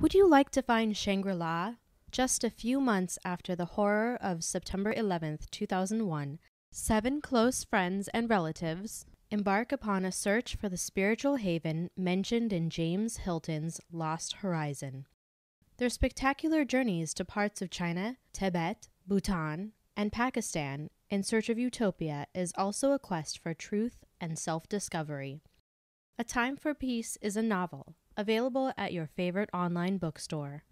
Would you like to find Shangri-La? Just a few months after the horror of September 11, 2001, 7 close friends and relatives embark upon a search for the spiritual haven mentioned in James Hilton's Lost Horizon. Their spectacular journeys to parts of China, Tibet, Bhutan, and Pakistan in search of utopia is also a quest for truth and self-discovery. A Time for Peace is a novel, available at your favorite online bookstore.